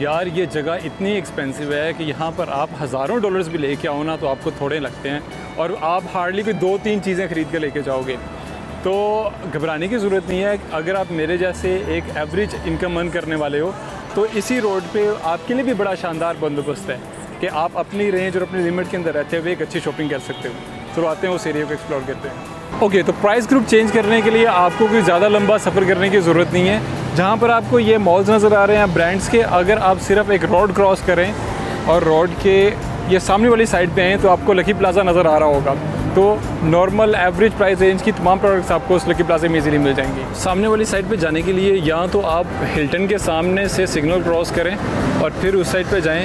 यार ये जगह इतनी एक्सपेंसिव है कि यहाँ पर आप हज़ारों डॉलर्स भी लेके आओ ना तो आपको थोड़े लगते हैं और आप हार्डली कोई 2-3 चीज़ें ख़रीद के लेके जाओगे। तो घबराने की ज़रूरत नहीं है। अगर आप मेरे जैसे एक एवरेज इनकम अर्न करने वाले हो तो इसी रोड पे आपके लिए भी बड़ा शानदार बंदोबस्त है कि आप अपनी रेंज और अपनी लिमिट के अंदर रहते हुए एक अच्छी शॉपिंग कर सकते हो। तो आते हैं उस एरिया को एक्सप्लोर करते हैं। ओके, तो प्राइस ग्रुप चेंज करने के लिए आपको कोई ज़्यादा लंबा सफ़र करने की ज़रूरत नहीं है। जहाँ पर आपको ये मॉल्स नज़र आ रहे हैं ब्रांड्स के, अगर आप सिर्फ एक रोड क्रॉस करें और रोड के ये सामने वाली साइड पे हैं तो आपको लकी प्लाज़ा नज़र आ रहा होगा। तो नॉर्मल एवरेज प्राइस रेंज की तमाम प्रोडक्ट्स आपको उस लकी प्लाज़ा में इजीली मिल जाएंगी। सामने वाली साइड पे जाने के लिए या तो आप हिल्टन के सामने से सिग्नल क्रॉस करें और फिर उस साइड पे जाएं,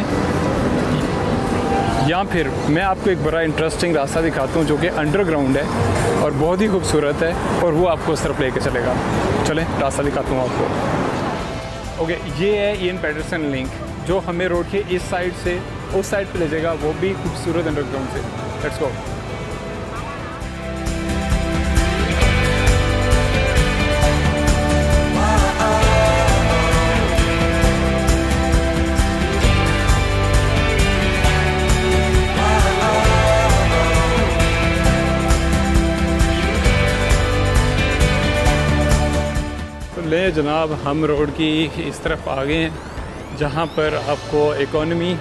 या फिर मैं आपको एक बड़ा इंटरेस्टिंग रास्ता दिखाता हूँ जो कि अंडरग्राउंड है और बहुत ही खूबसूरत है और वो आपको उस तरफ लेके चलेगा। चलें, रास्ता दिखाता हूँ आपको। ओके, ये है एन पेडरसन लिंक जो हमें रोड के इस साइड से उस साइड पे ले जाएगा, वो भी खूबसूरत अंडरग्राउंड से। Let's go. तो ले जनाब, हम रोड की इस तरफ आ गए हैं जहाँ पर आपको इकोनॉमी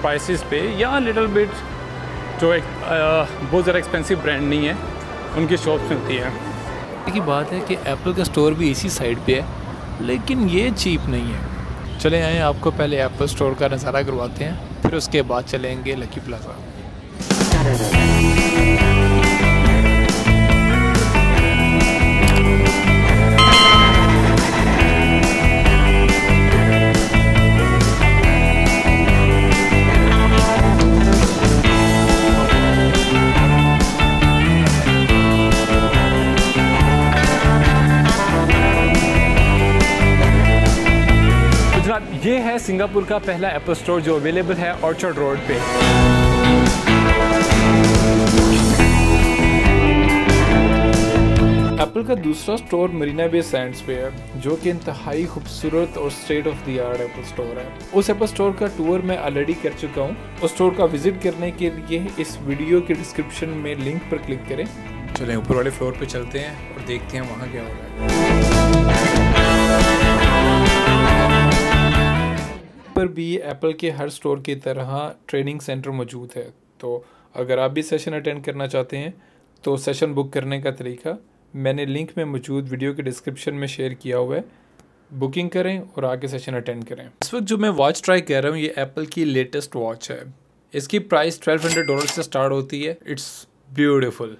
प्राइसेस पे या लिटिल बिट जो एक बहुत ज़्यादा एक्सपेंसिव ब्रांड नहीं है उनकी शॉप्स मिलती है। एक ही बात है कि एप्पल का स्टोर भी इसी साइड पे है लेकिन ये चीप नहीं है। चले आएँ, आपको पहले एप्पल स्टोर का नज़ारा करवाते हैं फिर उसके बाद चलेंगे लकी प्लाजा। ये है सिंगापुर का पहला एप्पल स्टोर जो अवेलेबल है ऑर्चर्ड रोड पे। एप्पल का दूसरा स्टोर मरीना बे सैंड्स पे है जो कि इंतहाई खूबसूरत और state of the art Apple store है। उस एप्पल स्टोर का टूर मैं ऑलरेडी कर चुका हूँ। उस स्टोर का विजिट करने के लिए इस वीडियो के डिस्क्रिप्शन में लिंक पर क्लिक करें। चलें ऊपर वाले फ्लोर पे चलते हैं और देखते हैं वहाँ क्या हो रहा है। पर भी एप्पल के हर स्टोर की तरह ट्रेनिंग सेंटर मौजूद है, तो अगर आप भी सेशन अटेंड करना चाहते हैं तो सेशन बुक करने का तरीका मैंने लिंक में मौजूद वीडियो के डिस्क्रिप्शन में शेयर किया हुआ है। बुकिंग करें और आगे सेशन अटेंड करें। इस वक्त जो मैं वॉच ट्राई कर रहा हूँ ये एप्पल की लेटेस्ट वॉच है। इसकी प्राइस $1200 से स्टार्ट होती है। It's beautiful.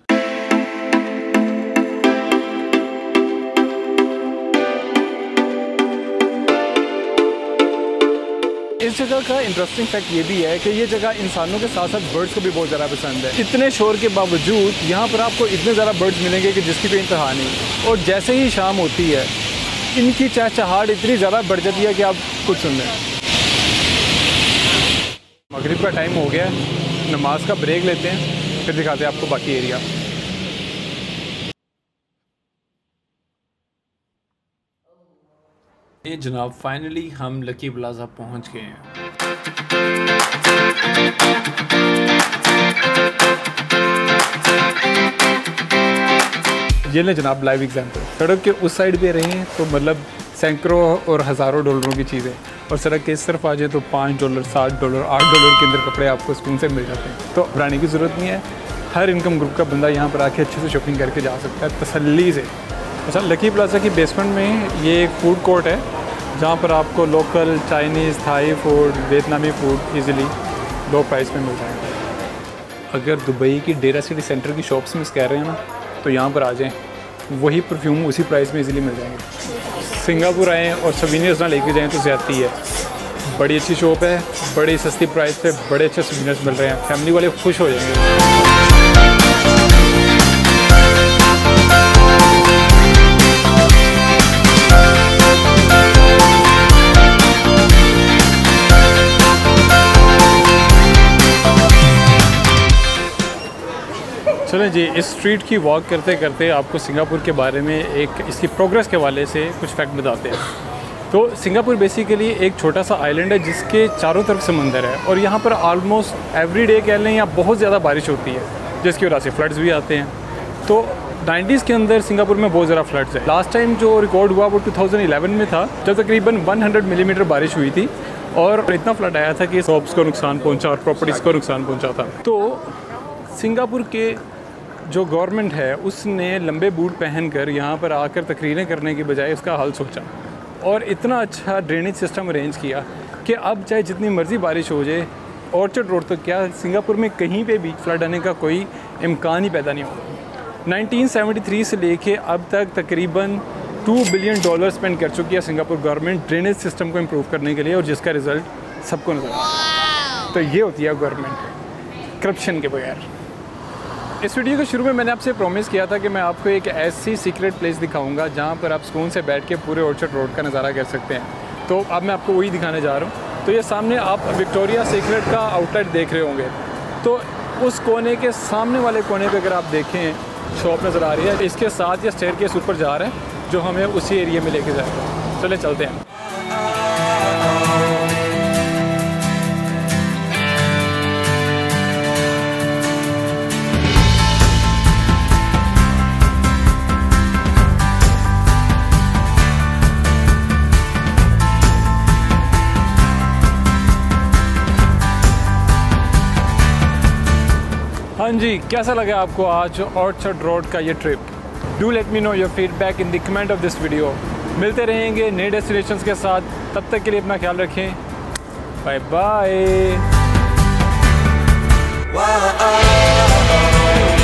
इस जगह का इंटरेस्टिंग फैक्ट ये भी है कि ये जगह इंसानों के साथ साथ बर्ड्स को भी बहुत ज़्यादा पसंद है। इतने शोर के बावजूद यहाँ पर आपको इतने ज़्यादा बर्ड्स मिलेंगे कि जिसकी कोई इंतहा नहीं। और जैसे ही शाम होती है इनकी चहचहाट इतनी ज़्यादा बढ़ जाती है कि आप कुछ सुन लें। मगरिब का टाइम हो गया, नमाज का ब्रेक लेते हैं फिर दिखाते हैं आपको बाकी एरिया। ये जनाब फाइनली हम लकी प्लाजा पहुंच गए हैं। ये ले जनाब लाइव एग्जांपल। सड़क के उस साइड पे रहे हैं तो मतलब सैकड़ों और हज़ारों डॉलरों की चीज़ें, और सड़क के इस तरफ आ जाए तो $5, $7, $8 के अंदर कपड़े आपको सुकून से मिल जाते हैं। तो घबराने की ज़रूरत नहीं है, हर इनकम ग्रुप का बंदा यहाँ पर आके अच्छे से शॉपिंग करके जा सकता है तसल्ली से। अच्छा, लकी प्लाजा की बेसमेंट में ये एक फूड कोर्ट है जहाँ पर आपको local Chinese, Thai food, Vietnamese food easily low price में मिल जाएंगे। अगर दुबई की डेरा सिटी सेंटर की शॉप्स मिस कह रहे हैं ना तो यहाँ पर आ जाएँ, वही परफ्यूम उसी प्राइस में इजीली मिल जाएंगे। सिंगापुर आएँ और सोवेनियर्स ना लेके जाएँ तो ज़्यादती है। बड़ी अच्छी शॉप है, बड़ी सस्ती प्राइस पे बड़े अच्छे सोवेनियर्स मिल रहे हैं। फैमिली वाले खुश हो जाएंगे। चलें जी, इस स्ट्रीट की वॉक करते करते आपको सिंगापुर के बारे में एक इसकी प्रोग्रेस के हवाले से कुछ फैक्ट बताते हैं। तो सिंगापुर बेसिकली एक छोटा सा आइलैंड है जिसके चारों तरफ समंदर है और यहाँ पर ऑलमोस्ट एवरी डे कह लें यहाँ बहुत ज़्यादा बारिश होती है जिसकी वजह से फ्लड्स भी आते हैं। तो 90s के अंदर सिंगापुर में बहुत ज़्यादा फ्लड्स है। लास्ट टाइम जो रिकॉर्ड हुआ वो 2011 में था जब तकरीबन 100 मिलीमीटर बारिश हुई थी और इतना फ्लड आया था कि शॉप्स को नुकसान पहुँचा और प्रॉपर्टीज़ को नुकसान पहुँचा था। तो सिंगापुर के जो गवर्नमेंट है उसने लंबे बूट पहनकर यहाँ पर आकर तकरीरें करने के बजाय उसका हल सोचा और इतना अच्छा ड्रेनेज सिस्टम अरेंज किया कि अब चाहे जितनी मर्ज़ी बारिश हो जाए ऑर्चर्ड रोड तक क्या सिंगापुर में कहीं पे भी फ्लड आने का कोई इम्कान ही पैदा नहीं हुआ। 1973 से लेके अब तक तकरीबन $2 बिलियन स्पेंड कर चुकी है सिंगापुर गवर्नमेंट ड्रेनेज सिस्टम को इम्प्रूव करने के लिए और जिसका रिज़ल्ट सबको नजर आता। तो ये होती है गवर्नमेंट करप्शन के बगैर। इस वीडियो के शुरू में मैंने आपसे प्रॉमिस किया था कि मैं आपको एक ऐसी सीक्रेट प्लेस दिखाऊंगा जहां पर आप सुकून से बैठ के पूरे ऑर्चर्ड रोड का नज़ारा कर सकते हैं। तो अब मैं आपको वही दिखाने जा रहा हूं। तो ये सामने आप विक्टोरिया सीक्रेट का आउटलेट देख रहे होंगे, तो उस कोने के सामने वाले कोने पर अगर आप देखें शॉप नज़र आ रही है, इसके साथ ये स्टेयरकेस ऊपर जा रहे हैं जो हमें उसी एरिया में लेके जाएगा। चले चलते हैं। हाँ जी, कैसा लगा आपको आज ऑर्चर्ड रोड का ये trip? Do let me know your feedback in the comment of this video. मिलते रहेंगे नए डेस्टिनेशंस के साथ, तब तक के लिए अपना ख्याल रखें। Bye bye.